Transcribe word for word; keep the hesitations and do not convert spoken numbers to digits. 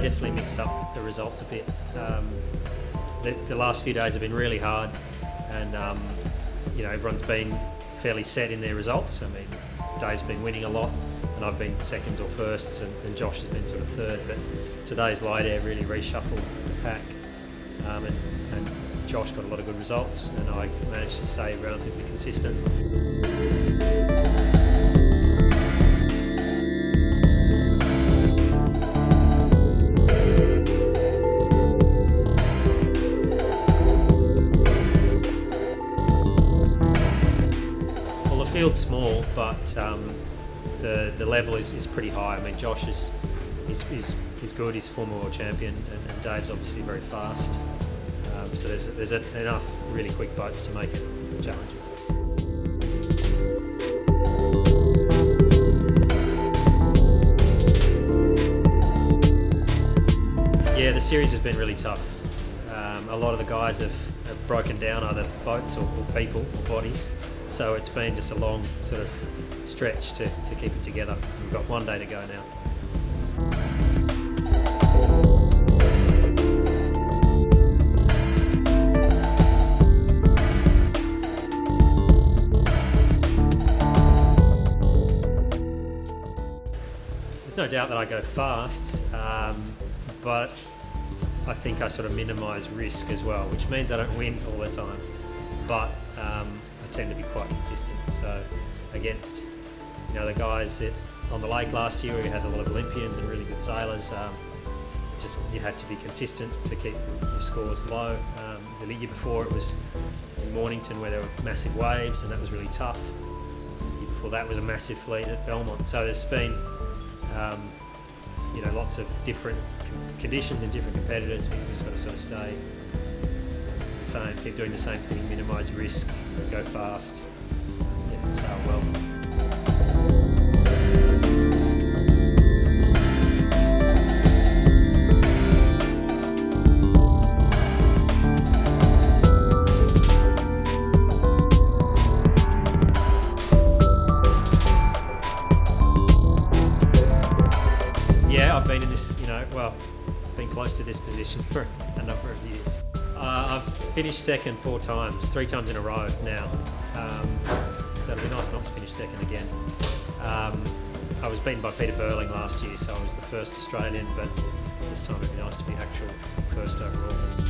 they definitely mixed up the results a bit. Um, the, the last few days have been really hard, and um, you know, everyone's been fairly set in their results. I mean, Dave's been winning a lot, and I've been seconds or firsts, and, and Josh has been sort of third. But today's light air really reshuffled the pack, um, and, and Josh got a lot of good results, and I managed to stay relatively consistent. The field's small, but um, the the level is, is pretty high. I mean, Josh is is, is, is good. He's a former world champion, and, and Dave's obviously very fast. Um, so there's there's enough really quick boats to make it a challenge. Yeah, the series has been really tough. Um, a lot of the guys have, have broken down either boats or, or people or bodies. So it's been just a long sort of stretch to, to keep it together. We've got one day to go now. There's no doubt that I go fast, um, but I think I sort of minimise risk as well, which means I don't win all the time. But um, I tend to be quite consistent. So against, you know, the guys that on the lake last year, we had a lot of Olympians and really good sailors. Um, just you had to be consistent to keep your scores low. Um, the year before it was in Mornington where there were massive waves, and that was really tough. The year before that was a massive fleet at Belmont. So there's been, um, you know, lots of different conditions and different competitors. We've just got to sort of stay same, keep doing the same thing, minimise risk, go fast, yeah, sail well. Yeah, I've been in this, you know, well, been close to this position for a number of years. Uh, I've finished second four times, three times in a row now, um, so it'll be nice not to finish second again. Um, I was beaten by Peter Burling last year, so I was the first Australian, but this time it'd be nice to be actual first overall.